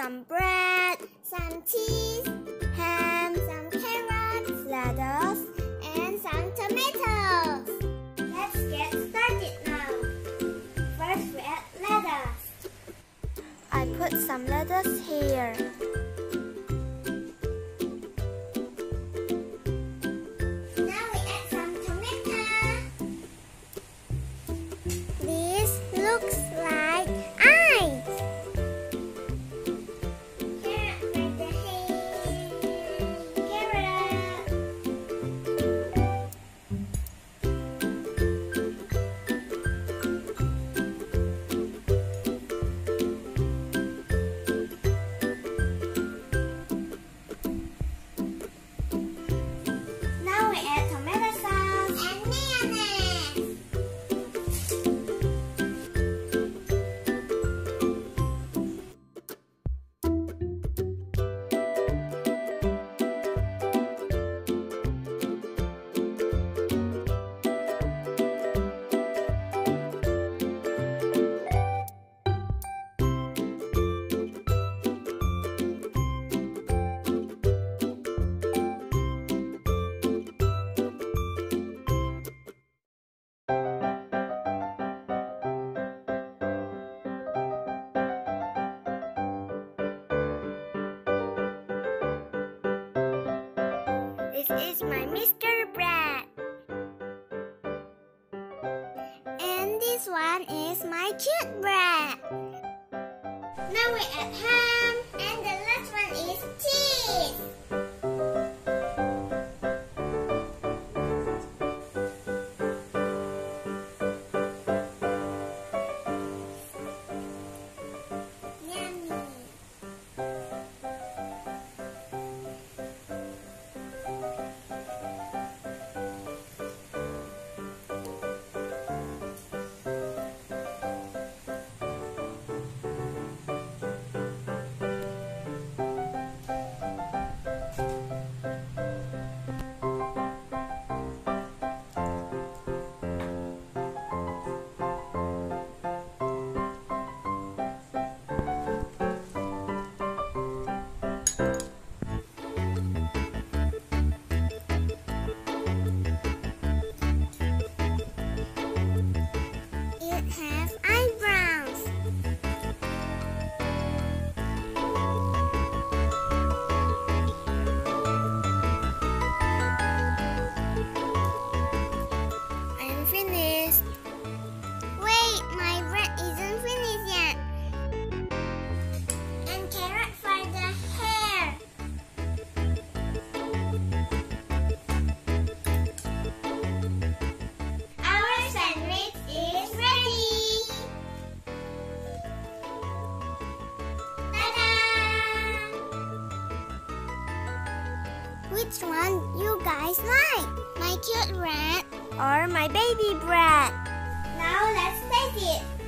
some bread, some cheese, ham, some carrots, lettuce, and some tomatoes. Let's get started now. First we add lettuce. I put some lettuce here. Now we add some tomato. This looks like this is my Mr. Bread. And this one is my cute bread. Now we add ham. And the last one is cheese. Which one you guys like? My cute bread or my baby bread? Now let's taste it.